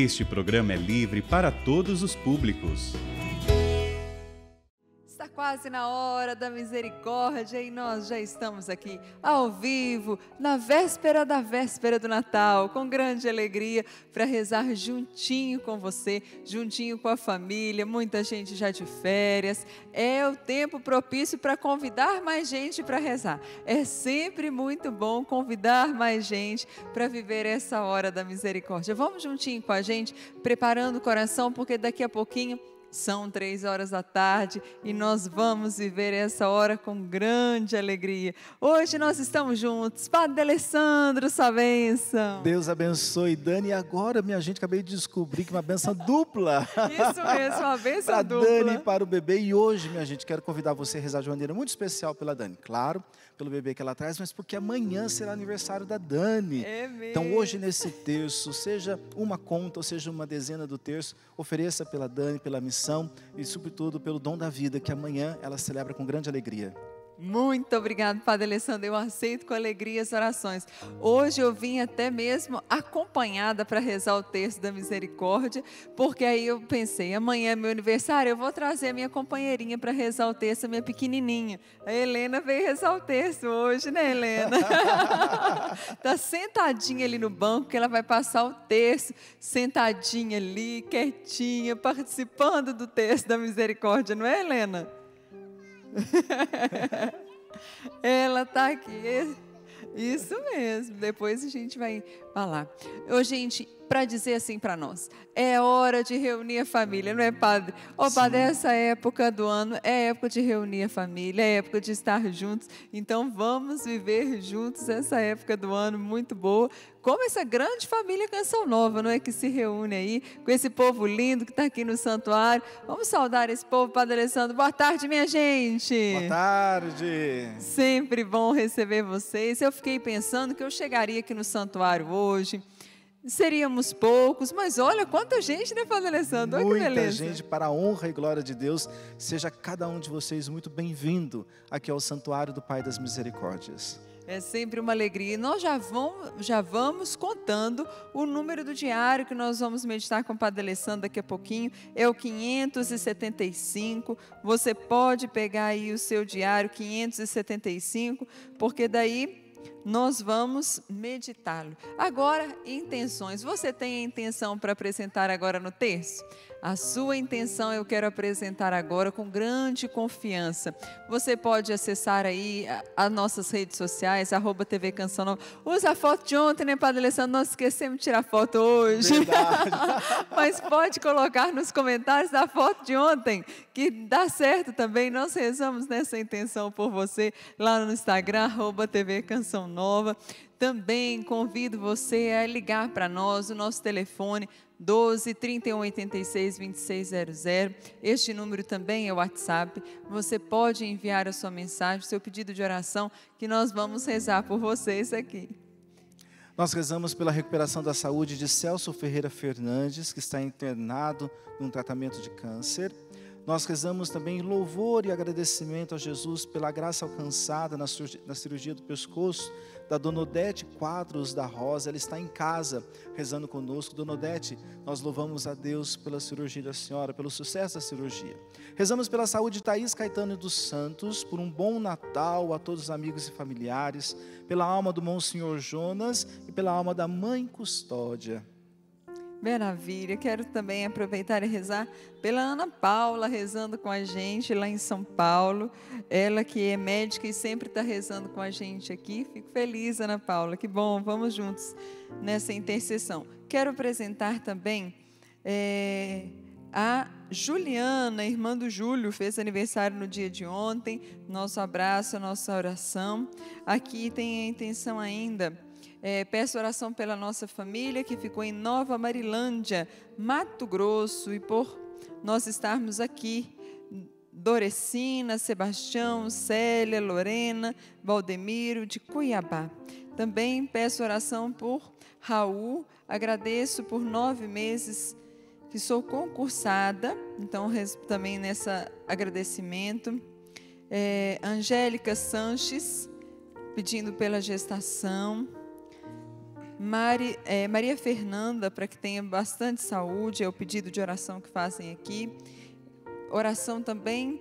Este programa é livre para todos os públicos. Está quase na hora da misericórdia e nós já estamos aqui ao vivo, na véspera da véspera do Natal, com grande alegria para rezar juntinho com você, juntinho com a família, muita gente já de férias. É o tempo propício para convidar mais gente para rezar. É sempre muito bom convidar mais gente para viver essa hora da misericórdia. Vamos juntinho com a gente, preparando o coração, porque daqui a pouquinho são 3 horas da tarde e nós vamos viver essa hora com grande alegria. Hoje nós estamos juntos. Padre Alessandro, sua bênção. Deus abençoe, Dani. E agora, minha gente, acabei de descobrir que uma bênção dupla. Isso mesmo, uma bênção dupla. Para Dani e para o bebê. E hoje, minha gente, quero convidar você a rezar de maneira muito especial pela Dani. Claro, pelo bebê que ela traz, mas porque amanhã será aniversário da Dani. É mesmo. Então hoje, nesse terço, seja uma conta ou seja uma dezena do terço, ofereça pela Dani, pela missão e, sobretudo, pelo dom da vida, que amanhã ela celebra com grande alegria. Muito obrigado, Padre Alessandro. Eu aceito com alegria as orações. Hoje eu vim até mesmo acompanhada para rezar o Terço da Misericórdia, porque aí eu pensei, amanhã é meu aniversário, eu vou trazer a minha companheirinha para rezar o terço, a minha pequenininha. A Helena veio rezar o terço hoje, né, Helena? Tá sentadinha ali no banco, que ela vai passar o terço, sentadinha ali, quietinha, participando do Terço da Misericórdia, não é, Helena? Ela tá aqui. Isso mesmo. Depois a gente vai falar. Ô, gente, para dizer assim para nós, é hora de reunir a família, não é, padre? Ô, padre, essa época do ano é época de reunir a família, é época de estar juntos. Então vamos viver juntos essa época do ano muito boa, como essa grande família Canção Nova, não é, que se reúne aí com esse povo lindo que está aqui no santuário. Vamos saudar esse povo, Padre Alessandro. Boa tarde, minha gente. Boa tarde. Sempre bom receber vocês. Eu fiquei pensando que eu chegaria aqui no santuário hoje. Seríamos poucos, mas olha quanta gente, né, Padre Alessandro? Olha que beleza. Muita gente, para a honra e glória de Deus. Seja cada um de vocês muito bem-vindo aqui ao Santuário do Pai das Misericórdias. É sempre uma alegria. E nós já vamos contando o número do diário que nós vamos meditar com o Padre Alessandro daqui a pouquinho. É o 575. Você pode pegar aí o seu diário 575, porque daí nós vamos meditá-lo. Agora, intenções. Você tem a intenção para apresentar agora no terço? A sua intenção eu quero apresentar agora com grande confiança. Você pode acessar aí as nossas redes sociais, @TV Canção Nova. Usa a foto de ontem, né, Padre Alessandro? Nós esquecemos de tirar foto hoje. Mas pode colocar nos comentários da foto de ontem, que dá certo também. Nós rezamos nessa intenção por você lá no Instagram, @TV Canção Nova. Também convido você a ligar para nós, o nosso telefone 12 31 86 2600. Este número também é o WhatsApp. Você pode enviar a sua mensagem, seu pedido de oração, que nós vamos rezar por vocês aqui. Nós rezamos pela recuperação da saúde de Celso Ferreira Fernandes, que está internado num tratamento de câncer. Nós rezamos também louvor e agradecimento a Jesus pela graça alcançada na cirurgia do pescoço da Dona Odete Quadros da Rosa. Ela está em casa rezando conosco. Dona Odete, nós louvamos a Deus pela cirurgia da senhora, pelo sucesso da cirurgia. Rezamos pela saúde de Thaís Caetano dos Santos, por um bom Natal a todos os amigos e familiares, pela alma do Monsenhor Jonas e pela alma da Mãe Custódia. Maravilha, quero também aproveitar e rezar pela Ana Paula, rezando com a gente lá em São Paulo. Ela que é médica e sempre está rezando com a gente aqui. Fico feliz, Ana Paula, que bom, vamos juntos nessa intercessão. Quero apresentar também a Juliana, irmã do Júlio, fez aniversário no dia de ontem. Nosso abraço, nossa oração. Aqui tem a intenção ainda. Peço oração pela nossa família que ficou em Nova Marilândia, Mato Grosso, e por nós estarmos aqui, Dorecina, Sebastião, Célia, Lorena, Valdemiro de Cuiabá. Também peço oração por Raul, agradeço por 9 meses que sou concursada, então também nessa agradecimento. Angélica Sanches, pedindo pela gestação. Maria Fernanda, para que tenha bastante saúde, é o pedido de oração que fazem aqui. Oração também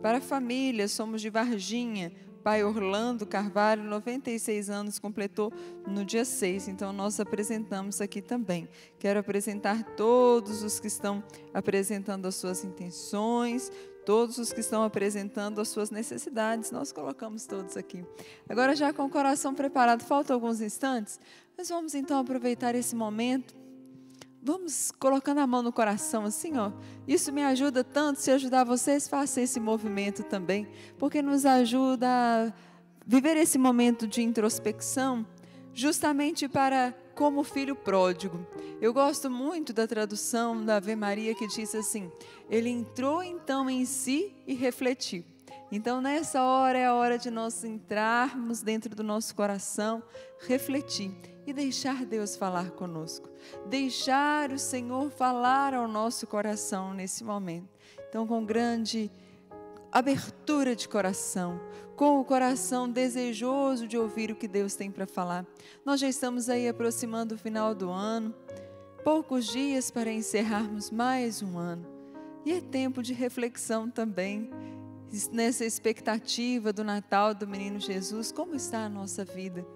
para a família, somos de Varginha. Pai Orlando Carvalho, 96 anos, completou no dia 6, então nós apresentamos aqui também. Quero apresentar todos os que estão apresentando as suas intenções, todos os que estão apresentando as suas necessidades, nós colocamos todos aqui. Agora já com o coração preparado, faltam alguns instantes, mas vamos então aproveitar esse momento. Vamos colocando a mão no coração assim, ó. Isso me ajuda tanto, se ajudar vocês, faça esse movimento também, porque nos ajuda a viver esse momento de introspecção, justamente para como filho pródigo. Eu gosto muito da tradução da Ave Maria que diz assim: ele entrou então em si e refletiu. Então nessa hora é a hora de nós entrarmos dentro do nosso coração, refletir e deixar Deus falar conosco, deixar o Senhor falar ao nosso coração nesse momento. Então com grande abertura de coração, com o coração desejoso de ouvir o que Deus tem para falar. Nós já estamos aí aproximando o final do ano, poucos dias para encerrarmos mais um ano, e é tempo de reflexão também. Nessa expectativa do Natal do Menino Jesus, como está a nossa vida?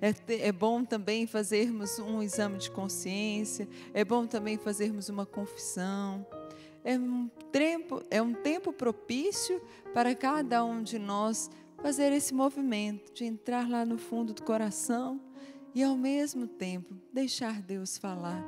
É bom também fazermos um exame de consciência, é bom também fazermos uma confissão. É um tempo propício para cada um de nós fazer esse movimento de entrar lá no fundo do coração e ao mesmo tempo deixar Deus falar.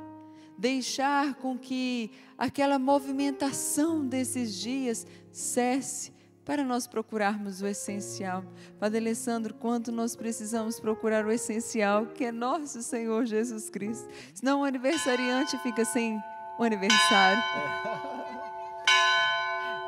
Deixar com que aquela movimentação desses dias cesse, para nós procurarmos o essencial. Padre Alessandro, quanto nós precisamos procurar o essencial, que é nosso Senhor Jesus Cristo. Senão o aniversariante fica sem o aniversário.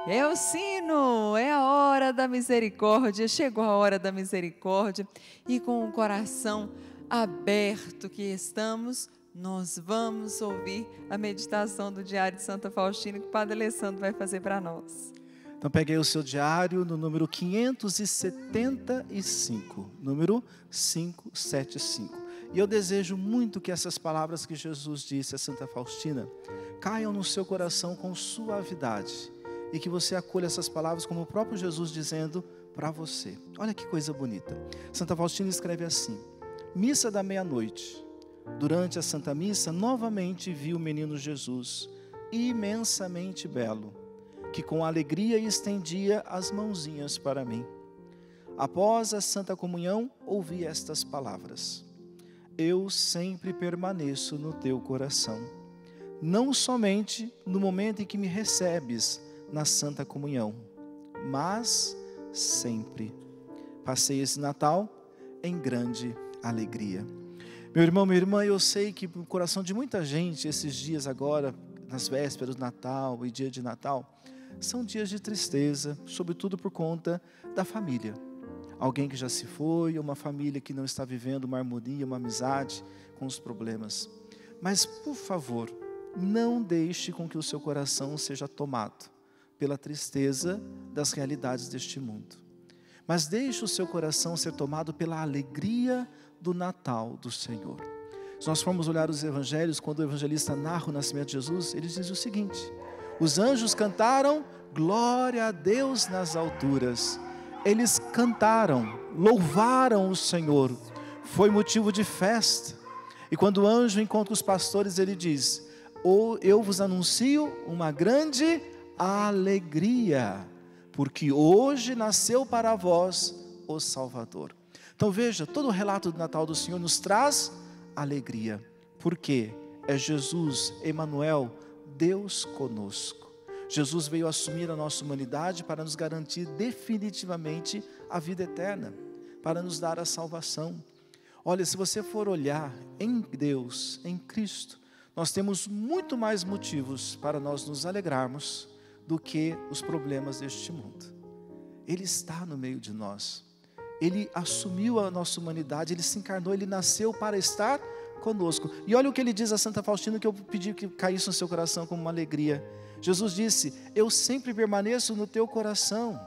É o sino, é a hora da misericórdia, chegou a hora da misericórdia. E com o coração aberto que estamos, nós vamos ouvir a meditação do Diário de Santa Faustina, que o Padre Alessandro vai fazer para nós. Então peguei o seu diário no número 575, número 575. E eu desejo muito que essas palavras que Jesus disse a Santa Faustina caiam no seu coração com suavidade. E que você acolha essas palavras como o próprio Jesus dizendo para você. Olha que coisa bonita. Santa Faustina escreve assim: missa da meia-noite. Durante a Santa Missa, novamente vi o menino Jesus, imensamente belo, que com alegria estendia as mãozinhas para mim. Após a Santa Comunhão, ouvi estas palavras: eu sempre permaneço no teu coração, não somente no momento em que me recebes na Santa Comunhão, mas sempre. Passei esse Natal em grande alegria. Meu irmão, minha irmã, eu sei que no coração de muita gente, esses dias agora, nas vésperas do Natal e dia de Natal, são dias de tristeza, sobretudo por conta da família. Alguém que já se foi, uma família que não está vivendo uma harmonia, uma amizade com os problemas. Mas, por favor, não deixe com que o seu coração seja tomado pela tristeza das realidades deste mundo. Mas deixe o seu coração ser tomado pela alegria do Natal do Senhor. Se nós formos olhar os evangelhos, quando o evangelista narra o nascimento de Jesus, ele diz o seguinte: os anjos cantaram glória a Deus nas alturas. Eles cantaram, louvaram o Senhor. Foi motivo de festa. E quando o anjo encontra os pastores, ele diz: eu vos anuncio uma grande alegria, porque hoje nasceu para vós o Salvador. Então veja, todo o relato do Natal do Senhor nos traz alegria, porque é Jesus, Emanuel, Deus conosco. Jesus veio assumir a nossa humanidade para nos garantir definitivamente a vida eterna, para nos dar a salvação. Olha, se você for olhar em Deus, em Cristo, nós temos muito mais motivos para nós nos alegrarmos do que os problemas deste mundo. Ele está no meio de nós, ele assumiu a nossa humanidade, ele se encarnou, ele nasceu para estar conosco. E olha o que ele diz a Santa Faustina, que eu pedi que caísse no seu coração como uma alegria. Jesus disse: eu sempre permaneço no teu coração,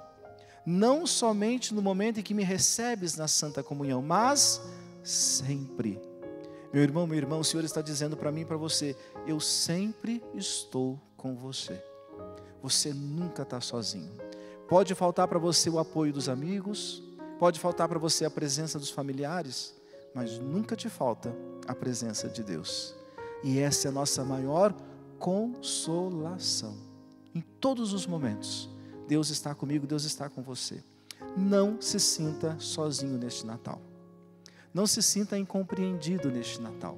não somente no momento em que me recebes na Santa Comunhão, mas sempre. Meu irmão, o Senhor está dizendo para mim e para você: eu sempre estou com você. Você nunca está sozinho. Pode faltar para você o apoio dos amigos, pode faltar para você a presença dos familiares, mas nunca te falta a presença de Deus. E essa é a nossa maior consolação. Em todos os momentos, Deus está comigo, Deus está com você. Não se sinta sozinho neste Natal. Não se sinta incompreendido neste Natal.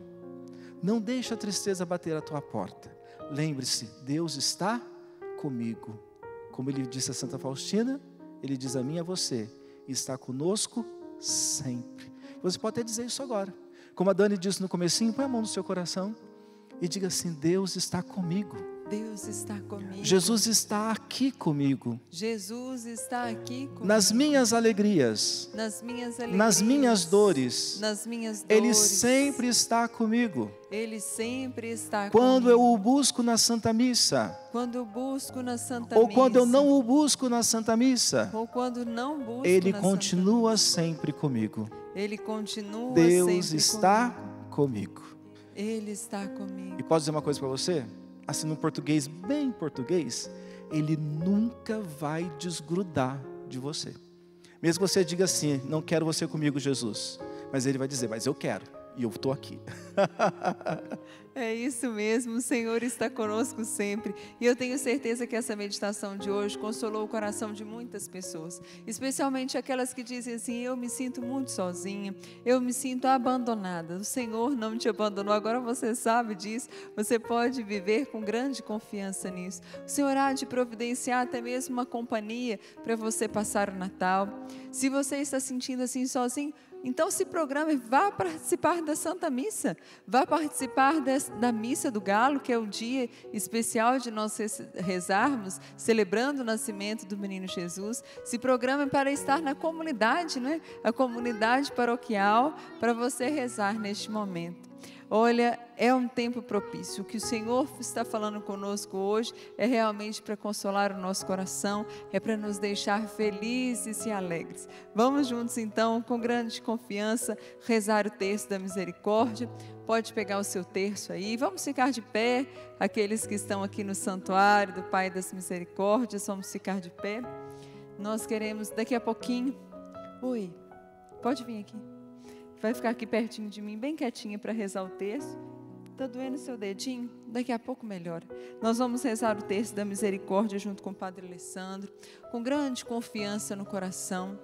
Não deixe a tristeza bater à tua porta. Lembre-se, Deus está comigo. Como ele disse a Santa Faustina, ele diz a mim e a você: está conosco sempre. Você pode até dizer isso agora. Como a Dani disse no comecinho, põe a mão no seu coração e diga assim: Deus está comigo. Deus está comigo. Jesus está aqui comigo. Jesus está aqui comigo. Nas minhas alegrias, nas minhas dores, Ele sempre está comigo. Ele sempre está comigo. Quando eu o busco na Santa Missa, ou quando eu não o busco na Santa Missa, ou quando não busco, Ele continua sempre comigo. Ele continua sempre comigo. Deus está comigo. Ele está comigo. E posso dizer uma coisa para você? Assim, no português, bem português, Ele nunca vai desgrudar de você. Mesmo que você diga assim: não quero você comigo, Jesus, mas Ele vai dizer: mas eu quero, e eu estou aqui. É isso mesmo, o Senhor está conosco sempre. E eu tenho certeza que essa meditação de hoje consolou o coração de muitas pessoas, especialmente aquelas que dizem assim: eu me sinto muito sozinha, eu me sinto abandonada. O Senhor não te abandonou, agora você sabe disso, você pode viver com grande confiança nisso. O Senhor há de providenciar até mesmo uma companhia para você passar o Natal. Se você está sentindo assim sozinho, então se programe, vá participar da Santa Missa, vá participar da Missa do Galo, que é o dia especial de nós rezarmos, celebrando o nascimento do menino Jesus. Se programe para estar na comunidade, né? A comunidade paroquial, para você rezar neste momento. Olha, é um tempo propício. O que o Senhor está falando conosco hoje é realmente para consolar o nosso coração, é para nos deixar felizes e alegres. Vamos juntos então, com grande confiança, rezar o Terço da Misericórdia. Pode pegar o seu terço aí, vamos ficar de pé. Aqueles que estão aqui no santuário do Pai das Misericórdias, vamos ficar de pé. Nós queremos daqui a pouquinho... Oi, pode vir aqui. Vai ficar aqui pertinho de mim, bem quietinha, para rezar o terço. Está doendo o seu dedinho? Daqui a pouco melhora. Nós vamos rezar o Terço da Misericórdia junto com o Padre Alessandro, com grande confiança no coração.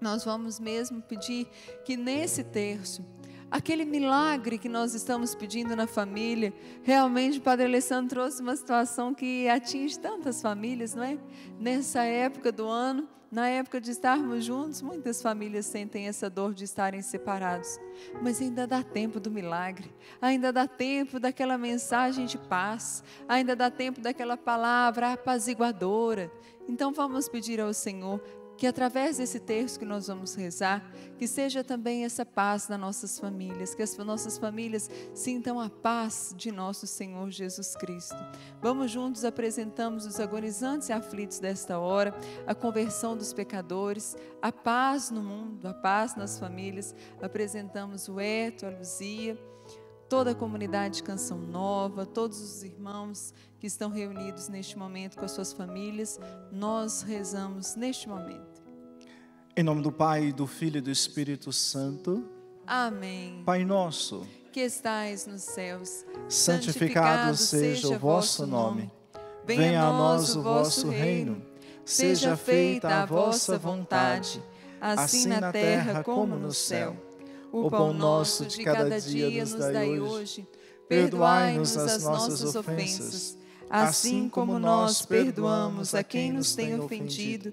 Nós vamos mesmo pedir que nesse terço, aquele milagre que nós estamos pedindo na família, realmente o Padre Alessandro trouxe uma situação que atinge tantas famílias, não é? Nessa época do ano, na época de estarmos juntos, muitas famílias sentem essa dor de estarem separados. Mas ainda dá tempo do milagre, ainda dá tempo daquela mensagem de paz, ainda dá tempo daquela palavra apaziguadora. Então vamos pedir ao Senhor que através desse terço que nós vamos rezar, que seja também essa paz nas nossas famílias, que as nossas famílias sintam a paz de nosso Senhor Jesus Cristo. Vamos juntos, apresentamos os agonizantes e aflitos desta hora, a conversão dos pecadores, a paz no mundo, a paz nas famílias. Apresentamos o Eto, a Luzia, toda a comunidade Canção Nova, todos os irmãos que estão reunidos neste momento com as suas famílias. Nós rezamos neste momento. Em nome do Pai, do Filho e do Espírito Santo. Amém. Pai nosso, que estais nos céus, santificado seja o vosso nome. Venha a nós o vosso reino. Seja feita a vossa vontade, assim na terra como no céu. O pão nosso de cada dia nos dai hoje. Perdoai-nos as nossas ofensas, assim como nós perdoamos a quem nos tem ofendido.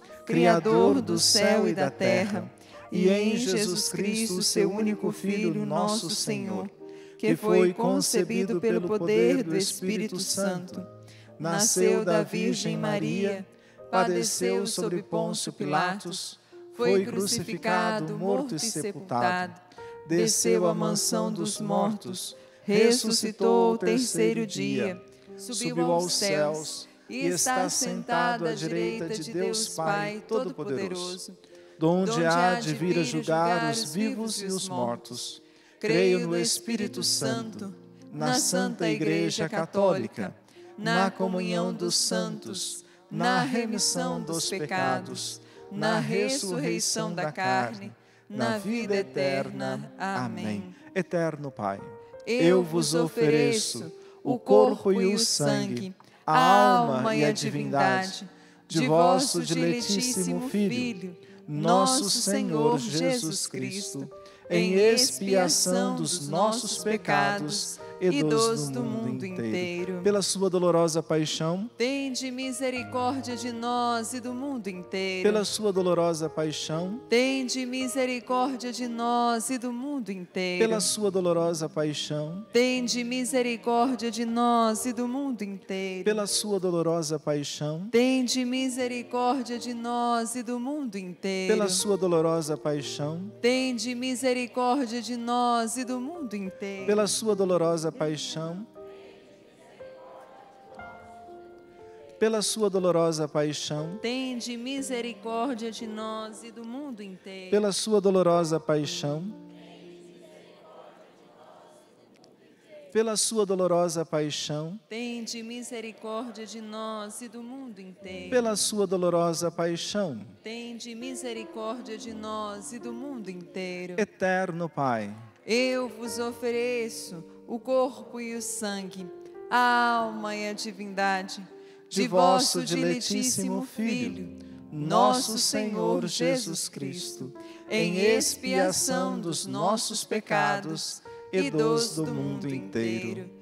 Criador do céu e da terra, e em Jesus Cristo, seu único Filho, nosso Senhor, que foi concebido pelo poder do Espírito Santo, nasceu da Virgem Maria, padeceu sobre Pôncio Pilatos, foi crucificado, morto e sepultado, desceu à mansão dos mortos, ressuscitou ao terceiro dia, subiu aos céus e está sentado à direita de Deus Pai Todo-Poderoso, donde há de vir a julgar os vivos e os mortos. Creio no Espírito Santo, na Santa Igreja Católica, na comunhão dos santos, na remissão dos pecados, na ressurreição da carne, na vida eterna. Amém. Eterno Pai, eu vos ofereço o corpo e o sangue, a alma e a divindade de vosso diletíssimo Filho, nosso Senhor Jesus Cristo, em expiação dos nossos pecados e dos do mundo inteiro. Pela sua dolorosa paixão, tende misericórdia de nós e do mundo inteiro. Pela sua dolorosa paixão, tende misericórdia de nós e do mundo inteiro. Pela sua dolorosa paixão, tende misericórdia de nós e do mundo inteiro. Pela sua dolorosa paixão, tende misericórdia de nós e do mundo inteiro. Pela sua dolorosa paixão, tende misericórdia de nós e do mundo inteiro. Pela sua dolorosa paixão, pela sua dolorosa paixão, tende misericórdia de nós e do mundo inteiro. Pela sua dolorosa paixão, pela sua dolorosa paixão, tende misericórdia de nós e do mundo inteiro. Pela sua dolorosa paixão, tende misericórdia de nós e do mundo inteiro. Eterno Pai, eu vos ofereço o corpo e o sangue, a alma e a divindade de vosso diletíssimo Filho, nosso Senhor Jesus Cristo, em expiação dos nossos pecados e dos do mundo inteiro.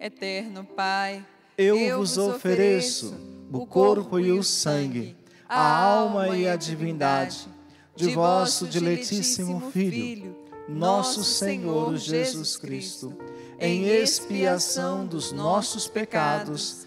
Eterno Pai, eu vos ofereço o corpo e o sangue, a alma e a divindade de vosso diletíssimo Filho, nosso Senhor Jesus Cristo, em expiação dos nossos pecados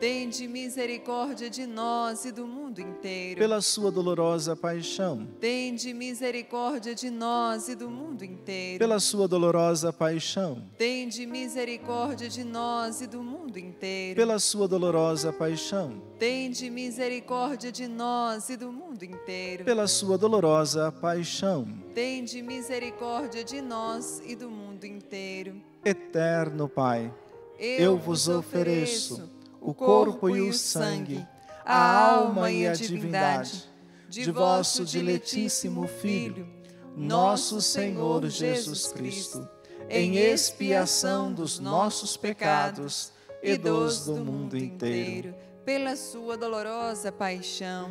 tende misericórdia de nós e do mundo inteiro. Pela sua dolorosa paixão, tende misericórdia de nós e do mundo inteiro. Pela sua dolorosa paixão, tende misericórdia de nós e do mundo inteiro. Pela sua dolorosa paixão, tende misericórdia de nós e do mundo inteiro. Pela sua dolorosa paixão, tende misericórdia de nós e do mundo inteiro. Eterno Pai, eu vos ofereço o corpo e o sangue, a alma e a divindade de vosso diletíssimo Filho, nosso Senhor Jesus Cristo, em expiação dos nossos pecados e dos do mundo inteiro. Pela sua dolorosa paixão,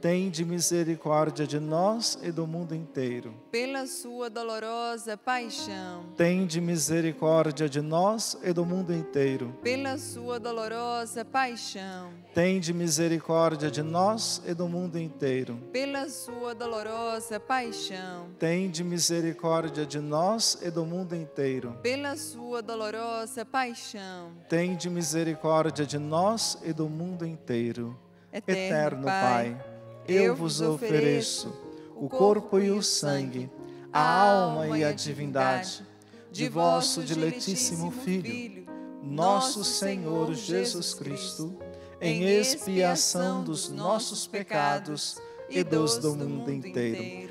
tende misericórdia de nós e do mundo inteiro. Pela sua dolorosa paixão, tende misericórdia de nós e do mundo inteiro. Pela sua dolorosa paixão, tende misericórdia de nós e do mundo inteiro. Pela sua dolorosa paixão, tende misericórdia de nós e do mundo inteiro. Pela sua dolorosa paixão, tende misericórdia de nós e do mundo inteiro. Eterno Pai, eu vos ofereço o corpo e o sangue, a alma e a divindade de vosso diletíssimo Filho, nosso Senhor Jesus Cristo, em expiação dos nossos pecados e dos do mundo inteiro.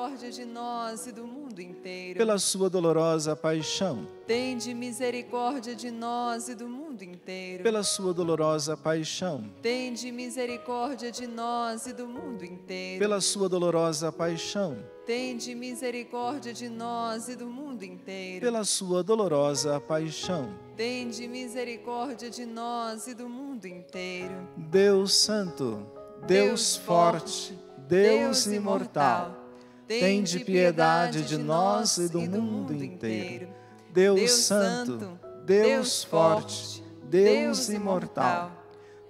de nós e do mundo inteiro. Pela sua dolorosa paixão, tende misericórdia de nós e do mundo inteiro. Pela sua dolorosa paixão, tende misericórdia de nós e do mundo inteiro. Pela sua dolorosa paixão, tende misericórdia de nós e do mundo inteiro. Pela sua dolorosa paixão, tende misericórdia de nós e do mundo inteiro. Deus Santo, Deus Forte, Deus Imortal, tende piedade de nós e do mundo inteiro. Deus Santo, Deus Forte, Deus Imortal,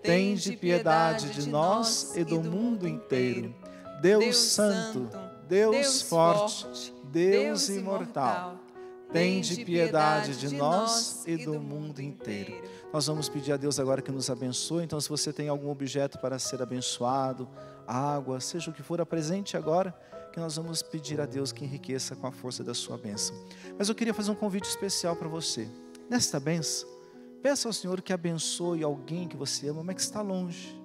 tende piedade de nós e do mundo inteiro. Deus Santo, Deus Forte, Deus Imortal, tende piedade de nós e do mundo inteiro. Nós vamos pedir a Deus agora que nos abençoe. Então, se você tem algum objeto para ser abençoado, água, seja o que for, apresente agora, que nós vamos pedir a Deus que enriqueça com a força da sua bênção. Mas eu queria fazer um convite especial para você. Nesta bênção, peça ao Senhor que abençoe alguém que você ama, mas que está longe.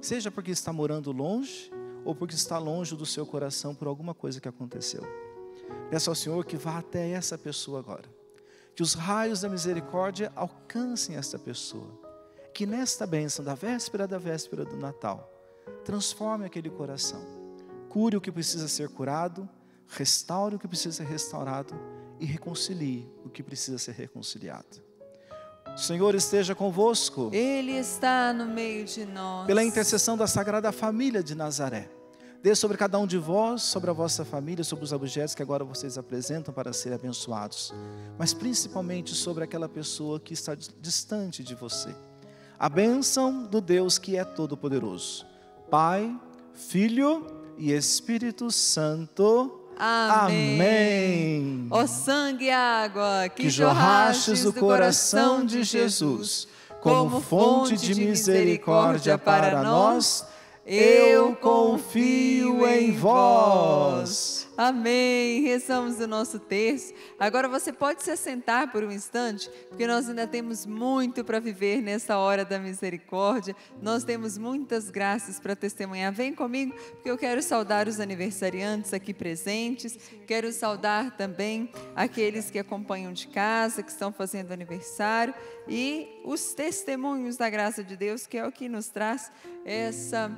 Seja porque está morando longe, ou porque está longe do seu coração por alguma coisa que aconteceu. Peça ao Senhor que vá até essa pessoa agora. Que os raios da misericórdia alcancem esta pessoa. Que nesta bênção, da véspera do Natal, transforme aquele coração. Cure o que precisa ser curado, restaure o que precisa ser restaurado e reconcilie o que precisa ser reconciliado. O Senhor esteja convosco. Ele está no meio de nós. Pela intercessão da Sagrada Família de Nazaré, dê sobre cada um de vós, sobre a vossa família, sobre os objetos que agora vocês apresentam para serem abençoados, mas principalmente sobre aquela pessoa que está distante de você. A bênção do Deus que é todo-poderoso, Pai, Filho e Espírito Santo. Amém. Ó sangue e água que jorrastes do coração de Jesus, como fonte de misericórdia para nós, eu confio em vós. Amém. Rezamos o nosso terço. Agora você pode se assentar por um instante, porque nós ainda temos muito para viver nessa hora da misericórdia. Nós temos muitas graças para testemunhar. Vem comigo, porque eu quero saudar os aniversariantes aqui presentes. Quero saudar também aqueles que acompanham de casa, que estão fazendo aniversário. E os testemunhos da graça de Deus, que é o que nos traz essa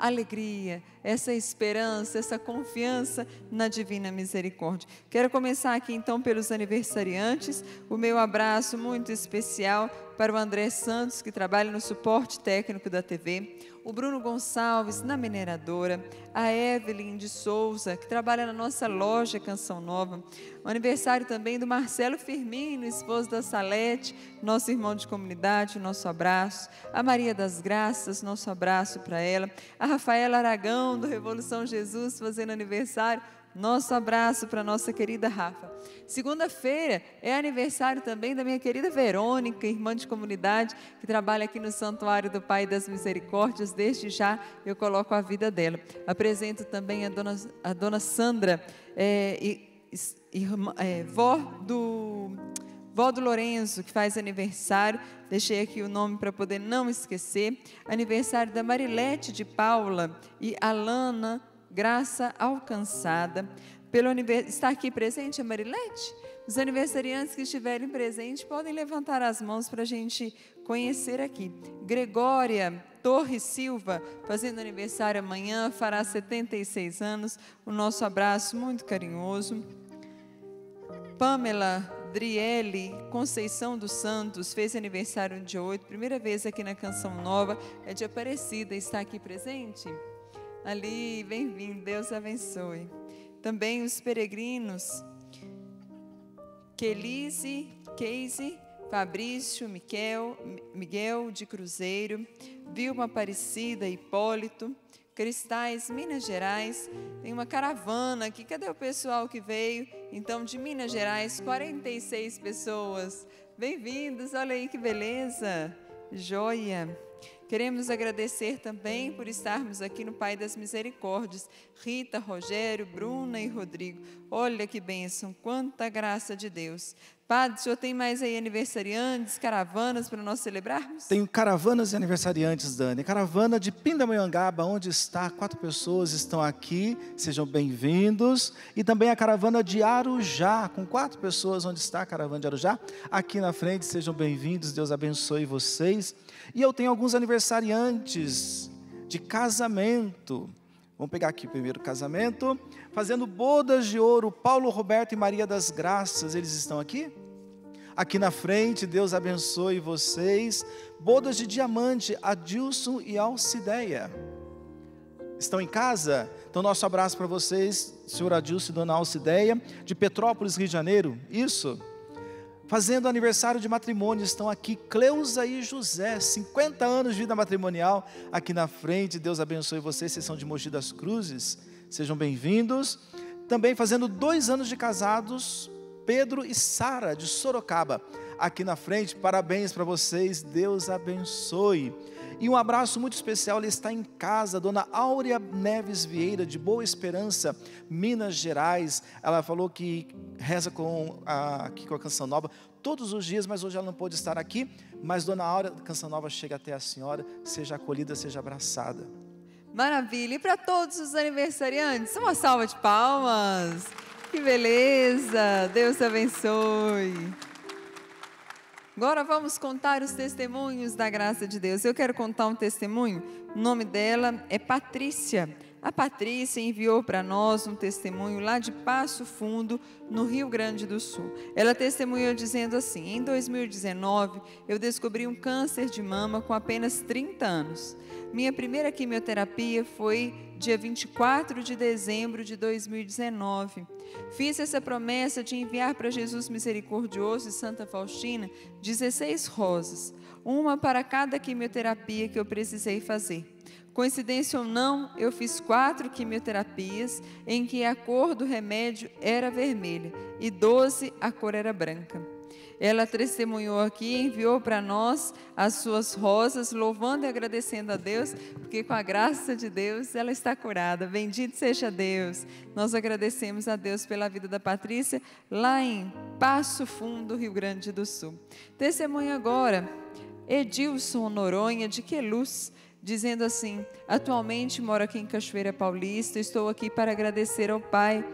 alegria, essa esperança, essa confiança na divina misericórdia. Quero começar aqui então pelos aniversariantes. O meu abraço muito especial para o André Santos, que trabalha no suporte técnico da TV, o Bruno Gonçalves na mineradora, a Evelyn de Souza, que trabalha na nossa loja Canção Nova. O aniversário também do Marcelo Firmino, esposo da Salete, nosso irmão de comunidade, nosso abraço. A Maria das Graças, nosso abraço para ela. A Rafaela Aragão, do Revolução Jesus fazendo aniversário. Nosso abraço para nossa querida Rafa. Segunda-feira é aniversário também da minha querida Verônica, irmã de comunidade, que trabalha aqui no Santuário do Pai das Misericórdias. Desde já eu coloco a vida dela. Apresento também a dona Sandra, vó do Lourenço, que faz aniversário. Deixei aqui o nome para poder não esquecer. Aniversário da Marilete de Paula e Alana, graça alcançada. Está aqui presente a Marilete? Os aniversariantes que estiverem presentes podem levantar as mãos para a gente conhecer aqui. Gregória Torres Silva, fazendo aniversário amanhã, fará 76 anos. O nosso abraço muito carinhoso. Pamela Driele Conceição dos Santos fez aniversário no dia 8, primeira vez aqui na Canção Nova, é de Aparecida, está aqui presente? Ali, bem-vindo, Deus abençoe. Também os peregrinos Keise, Fabrício, Miguel de Cruzeiro, Vilma Aparecida, Hipólito, Cristais, Minas Gerais. Tem uma caravana aqui, cadê o pessoal que veio? Então, de Minas Gerais, 46 pessoas. Bem-vindos, olha aí que beleza, joia. Queremos agradecer também por estarmos aqui no Pai das Misericórdias, Rita, Rogério, Bruna e Rodrigo. Olha que bênção, quanta graça de Deus. Padre, o senhor tem mais aí aniversariantes, caravanas para nós celebrarmos? Tenho caravanas e aniversariantes, Dani. Caravana de Pindamonhangaba, onde está, 4 pessoas estão aqui, sejam bem-vindos. E também a caravana de Arujá, com 4 pessoas, onde está a caravana de Arujá. Aqui na frente, sejam bem-vindos, Deus abençoe vocês. E eu tenho alguns aniversariantes de casamento. Vamos pegar aqui o primeiro casamento, fazendo bodas de ouro, Paulo, Roberto e Maria das Graças. Eles estão aqui? Aqui na frente, Deus abençoe vocês. Bodas de diamante, Adilson e Alcideia. Estão em casa? Então, nosso abraço para vocês, senhor Adilson e dona Alcideia, de Petrópolis, Rio de Janeiro. Isso. Fazendo aniversário de matrimônio, estão aqui Cleusa e José, 50 anos de vida matrimonial, aqui na frente, Deus abençoe vocês, vocês são de Mogi das Cruzes, sejam bem-vindos. Também fazendo 2 anos de casados, Pedro e Sara, de Sorocaba, aqui na frente, parabéns para vocês, Deus abençoe. E um abraço muito especial, ela está em casa, dona Áurea Neves Vieira, de Boa Esperança, Minas Gerais. Ela falou que reza aqui com a Canção Nova todos os dias, mas hoje ela não pôde estar aqui. Mas dona Áurea, a Canção Nova chega até a senhora, seja acolhida, seja abraçada. Maravilha, e para todos os aniversariantes, uma salva de palmas. Que beleza, Deus abençoe. Agora vamos contar os testemunhos da graça de Deus. Eu quero contar um testemunho. O nome dela é Patrícia. A Patrícia enviou para nós um testemunho lá de Passo Fundo, no Rio Grande do Sul. Ela testemunhou dizendo assim: em 2019 eu descobri um câncer de mama com apenas 30 anos. Minha primeira quimioterapia foi dia 24 de dezembro de 2019. Fiz essa promessa de enviar para Jesus Misericordioso e Santa Faustina 16 rosas, uma para cada quimioterapia que eu precisei fazer. Coincidência ou não, eu fiz 4 quimioterapias em que a cor do remédio era vermelha e 12 a cor era branca. Ela testemunhou aqui e enviou para nós as suas rosas, louvando e agradecendo a Deus, porque com a graça de Deus ela está curada. Bendito seja Deus. Nós agradecemos a Deus pela vida da Patrícia, lá em Passo Fundo, Rio Grande do Sul. Testemunha agora, Edilson Noronha, de Queluz, dizendo assim: atualmente moro aqui em Cachoeira Paulista, estou aqui para agradecer ao Pai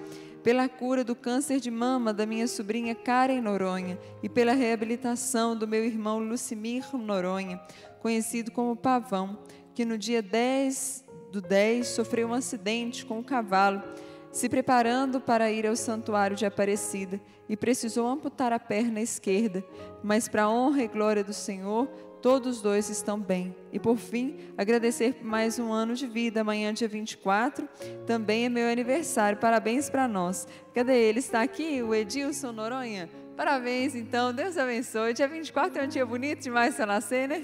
pela cura do câncer de mama da minha sobrinha Karen Noronha e pela reabilitação do meu irmão Lucimir Noronha, conhecido como Pavão, que no dia 10/10 sofreu um acidente com um cavalo, se preparando para ir ao santuário de Aparecida, e precisou amputar a perna esquerda, mas para a honra e glória do Senhor, todos 2 estão bem. E por fim, agradecer por mais um ano de vida. Amanhã, dia 24, também é meu aniversário. Parabéns para nós. Cadê ele? Está aqui o Edilson Noronha? Parabéns, então, Deus abençoe. Dia 24 é um dia bonito demais para nascer, né?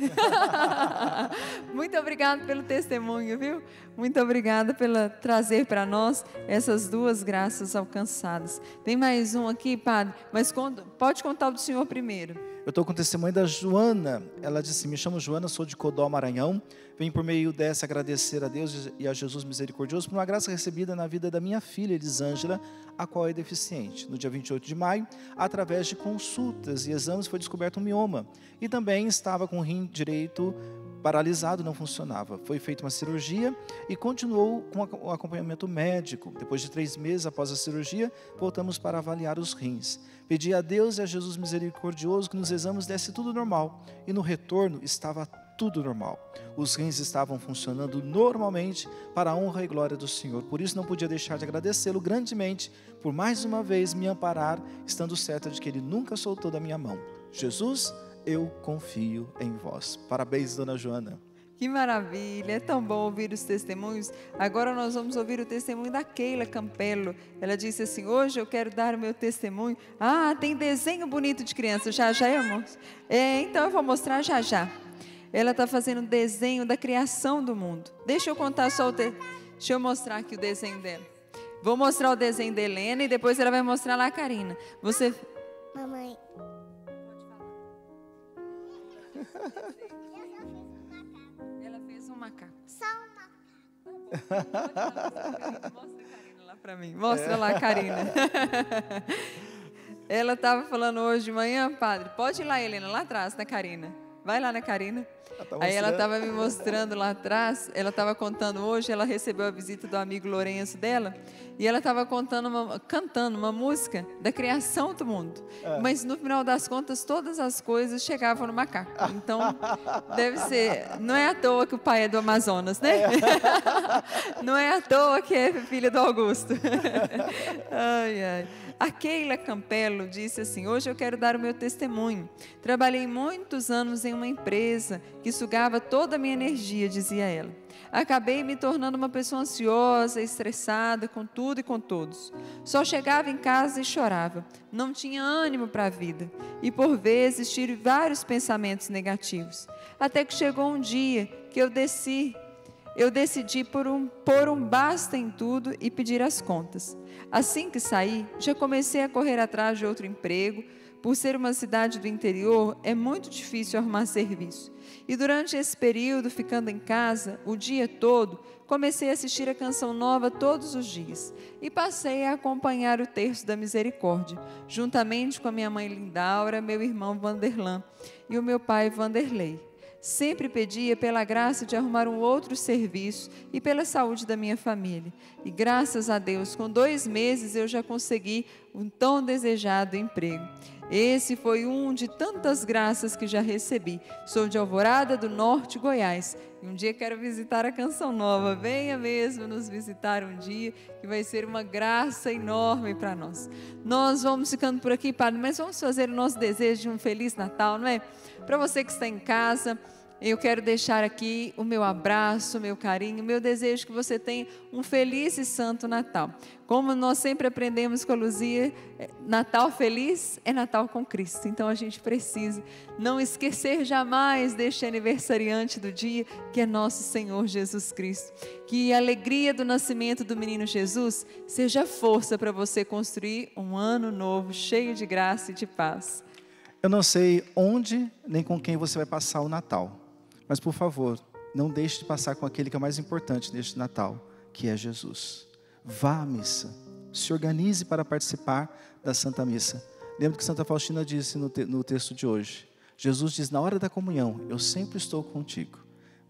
Muito obrigada pelo testemunho, viu? Muito obrigada pela trazer para nós essas duas graças alcançadas. Tem mais um aqui, padre, mas pode contar o do senhor primeiro. Eu estou com o testemunho da Joana. Ela disse: me chamo Joana, sou de Codó, Maranhão. Venho por meio dessa agradecer a Deus e a Jesus misericordioso por uma graça recebida na vida da minha filha Elisângela, a qual é deficiente. No dia 28 de maio, através de consultas e exames, foi descoberto um mioma. E também estava com o rim direito paralisado, não funcionava. Foi feita uma cirurgia e continuou com o acompanhamento médico. Depois de 3 meses após a cirurgia, voltamos para avaliar os rins. Pedi a Deus e a Jesus misericordioso que nos exames desse tudo normal. E no retorno estava tudo normal. Os rins estavam funcionando normalmente para a honra e glória do Senhor. Por isso não podia deixar de agradecê-lo grandemente por mais uma vez me amparar, estando certa de que ele nunca soltou da minha mão. Jesus, eu confio em vós. Parabéns, dona Joana. Que maravilha, é tão bom ouvir os testemunhos. Agora nós vamos ouvir o testemunho da Keila Campelo. Ela disse assim: hoje eu quero dar o meu testemunho. Ah, tem desenho bonito de criança, já já, irmão? Então eu vou mostrar já já. Ela está fazendo um desenho da criação do mundo. Deixa eu contar só deixa eu mostrar aqui o desenho dela. Vou mostrar o desenho da Helena e depois ela vai mostrar lá a Karina. Você... Mamãe... Ela fez um macaco. Só um macaco. Mostra a Karina lá para mim. Mostra lá a Karina. Ela estava falando hoje de manhã, padre. Pode ir lá, Helena, lá atrás da Karina. Vai lá na Karina. Aí ela estava me mostrando lá atrás. Ela estava contando hoje. Ela recebeu a visita do amigo Lourenço dela. E ela estava cantando uma música da criação do mundo. Mas no final das contas, todas as coisas chegavam no macaco. Então, deve ser... Não é à toa que o pai é do Amazonas, né? Não é à toa que é filho do Augusto. Ai, ai. A Keila Campelo disse assim: hoje eu quero dar o meu testemunho. Trabalhei muitos anos em uma empresa que sugava toda a minha energia, dizia ela. Acabei me tornando uma pessoa ansiosa, estressada, com tudo e com todos. Só chegava em casa e chorava. Não tinha ânimo para a vida. E por vezes tive vários pensamentos negativos. Até que chegou um dia que eu decidi por um basta em tudo e pedir as contas. Assim que saí, já comecei a correr atrás de outro emprego. Por ser uma cidade do interior, é muito difícil arrumar serviço. E durante esse período, ficando em casa, o dia todo, comecei a assistir a Canção Nova todos os dias. E passei a acompanhar o Terço da Misericórdia, juntamente com a minha mãe Lindaura, meu irmão Vanderlan e o meu pai Vanderlei. Sempre pedia pela graça de arrumar um outro serviço e pela saúde da minha família. E graças a Deus, com 2 meses eu já consegui um tão desejado emprego. Esse foi um de tantas graças que já recebi. Sou de Alvorada do Norte, Goiás. E um dia quero visitar a Canção Nova. Venha mesmo nos visitar um dia, que vai ser uma graça enorme para nós. Nós vamos ficando por aqui, padre, mas vamos fazer o nosso desejo de um Feliz Natal, não é? Para você que está em casa, eu quero deixar aqui o meu abraço, o meu carinho, o meu desejo que você tenha um feliz e santo Natal. Como nós sempre aprendemos com a Luzia, Natal feliz é Natal com Cristo. Então a gente precisa não esquecer jamais deste aniversariante do dia, que é nosso Senhor Jesus Cristo. Que a alegria do nascimento do menino Jesus seja força para você construir um ano novo, cheio de graça e de paz. Eu não sei onde nem com quem você vai passar o Natal. Mas, por favor, não deixe de passar com aquele que é o mais importante neste Natal, que é Jesus. Vá à missa, se organize para participar da Santa Missa. Lembra que Santa Faustina disse no texto de hoje. Jesus diz, na hora da comunhão, eu sempre estou contigo.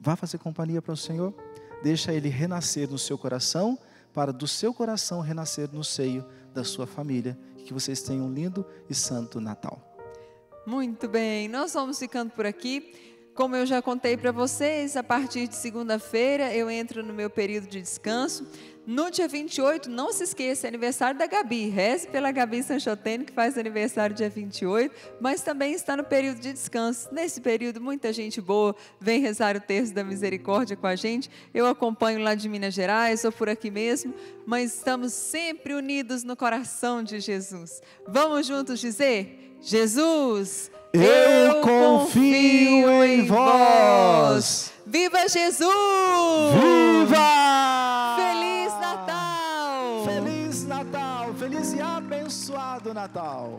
Vá fazer companhia para o Senhor, deixa Ele renascer no seu coração, para do seu coração renascer no seio da sua família. Que vocês tenham um lindo e santo Natal. Muito bem, nós vamos ficando por aqui. Como eu já contei para vocês, a partir de segunda-feira eu entro no meu período de descanso. No dia 28, não se esqueça, é aniversário da Gabi. Reze pela Gabi Sanchotene, que faz aniversário dia 28, mas também está no período de descanso. Nesse período, muita gente boa vem rezar o Terço da Misericórdia com a gente. Eu acompanho lá de Minas Gerais, ou por aqui mesmo, mas estamos sempre unidos no coração de Jesus. Vamos juntos dizer... Jesus, eu confio em vós. Viva Jesus! Viva! Feliz Natal! Feliz Natal! Feliz e abençoado Natal!